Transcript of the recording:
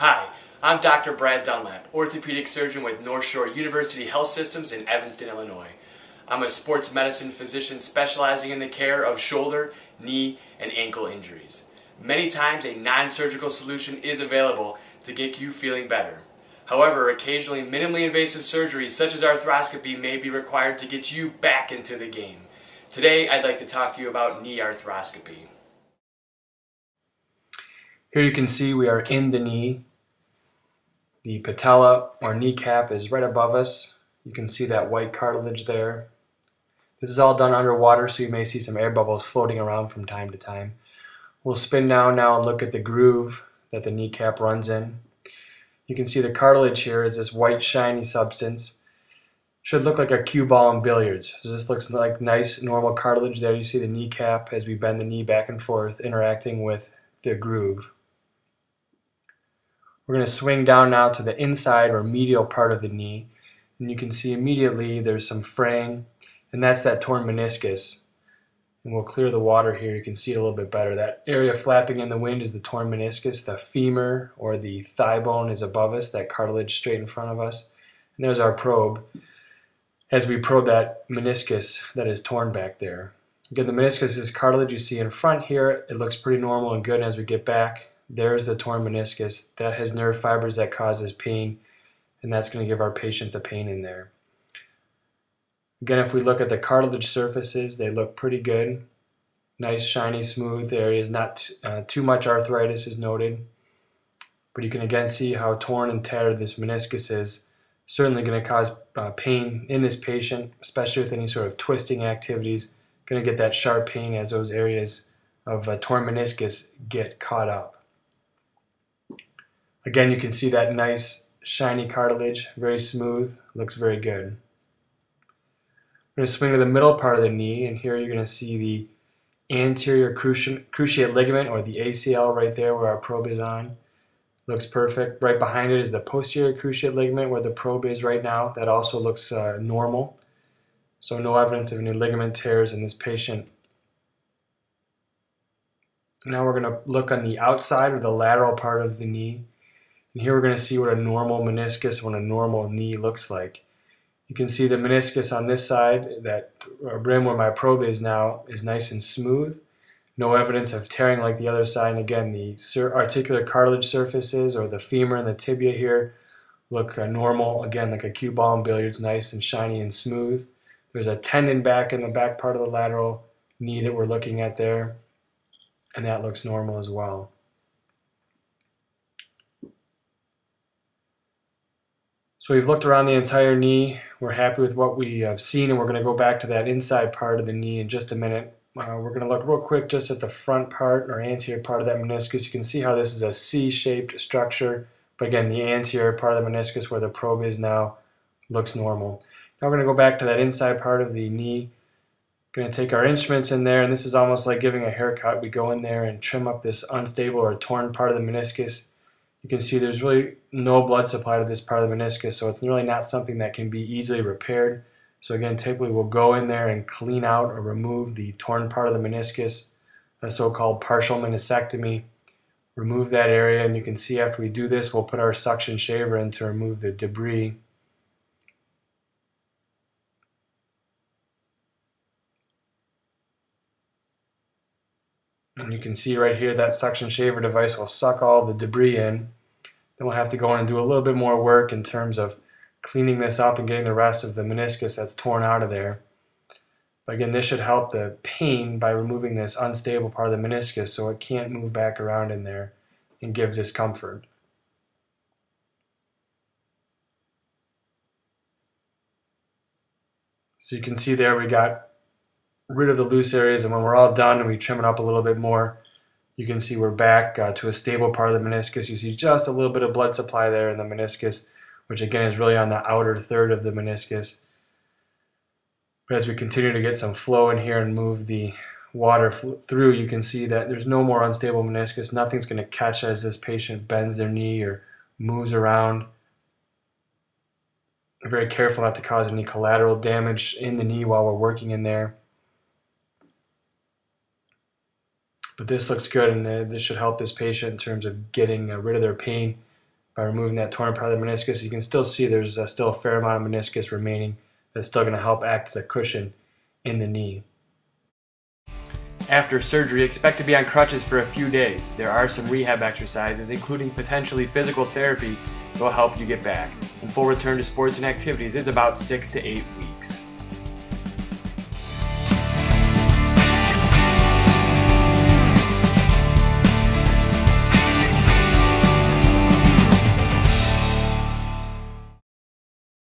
Hi, I'm Dr. Brad Dunlap, orthopedic surgeon with North Shore University Health Systems in Evanston, Illinois. I'm a sports medicine physician specializing in the care of shoulder, knee, and ankle injuries. Many times a non-surgical solution is available to get you feeling better. However, occasionally minimally invasive surgery such as arthroscopy may be required to get you back into the game. Today I'd like to talk to you about knee arthroscopy. Here you can see we are in the knee. The patella or kneecap is right above us. You can see that white cartilage there. This is all done underwater, so you may see some air bubbles floating around from time to time. We'll spin down now and look at the groove that the kneecap runs in. You can see the cartilage here is this white shiny substance. Should look like a cue ball in billiards. So this looks like nice normal cartilage there. You see the kneecap as we bend the knee back and forth interacting with the groove. We're going to swing down now to the inside or medial part of the knee, and you can see immediately there's some fraying, and that's that torn meniscus. And we'll clear the water here. You can see it a little bit better. That area flapping in the wind is the torn meniscus. The femur or the thigh bone is above us, that cartilage straight in front of us. And there's our probe as we probe that meniscus that is torn back there. Again, the meniscus is cartilage you see in front here. It looks pretty normal and good. And as we get back, there's the torn meniscus. That has nerve fibers that causes pain, and that's going to give our patient the pain in there. Again, if we look at the cartilage surfaces, they look pretty good. Nice, shiny, smooth areas. Not too much arthritis is noted. But you can again see how torn and tattered this meniscus is. Certainly going to cause pain in this patient, especially with any sort of twisting activities. Going to get that sharp pain as those areas of torn meniscus get caught up. Again, you can see that nice, shiny cartilage. Very smooth. Looks very good. We're going to swing to the middle part of the knee, and here you're going to see the anterior cruciate ligament, or the ACL, right there where our probe is on. Looks perfect. Right behind it is the posterior cruciate ligament where the probe is right now. That also looks normal. So no evidence of any ligament tears in this patient. Now we're going to look on the outside or the lateral part of the knee. And here we're going to see what a normal meniscus, what a normal knee looks like. You can see the meniscus on this side, that rim where my probe is now, is nice and smooth. No evidence of tearing like the other side. And again, the articular cartilage surfaces or the femur and the tibia here look normal. Again, like a cue ball in billiards, nice and shiny and smooth. There's a tendon back in the back part of the lateral knee that we're looking at there, and that looks normal as well. So we've looked around the entire knee. We're happy with what we have seen, and we're going to go back to that inside part of the knee in just a minute. We're going to look real quick just at the front part or anterior part of that meniscus. You can see how this is a C-shaped structure, but again, the anterior part of the meniscus where the probe is now looks normal. Now we're going to go back to that inside part of the knee. Going to take our instruments in there, and this is almost like giving a haircut. We go in there and trim up this unstable or torn part of the meniscus. You can see there's really no blood supply to this part of the meniscus, so it's really not something that can be easily repaired. So again, typically we'll go in there and clean out or remove the torn part of the meniscus, a so-called partial meniscectomy. Remove that area, and you can see after we do this, we'll put our suction shaver in to remove the debris. And you can see right here that suction shaver device will suck all the debris in. Then we'll have to go in and do a little bit more work in terms of cleaning this up and getting the rest of the meniscus that's torn out of there. But again, this should help the pain by removing this unstable part of the meniscus so it can't move back around in there and give discomfort. So you can see there we got rid of the loose areas, and when we're all done and we trim it up a little bit more, you can see we're back to a stable part of the meniscus. You see just a little bit of blood supply there in the meniscus, which again is really on the outer third of the meniscus. But as we continue to get some flow in here and move the water through, you can see that there's no more unstable meniscus. Nothing's going to catch as this patient bends their knee or moves around. We're very careful not to cause any collateral damage in the knee while we're working in there. But this looks good, and this should help this patient in terms of getting rid of their pain by removing that torn part of the meniscus, you can still see there's still a fair amount of meniscus remaining that's still going to help act as a cushion in the knee. After surgery, expect to be on crutches for a few days. There are some rehab exercises, including potentially physical therapy, that will help you get back. And full return to sports and activities is about 6 to 8 weeks.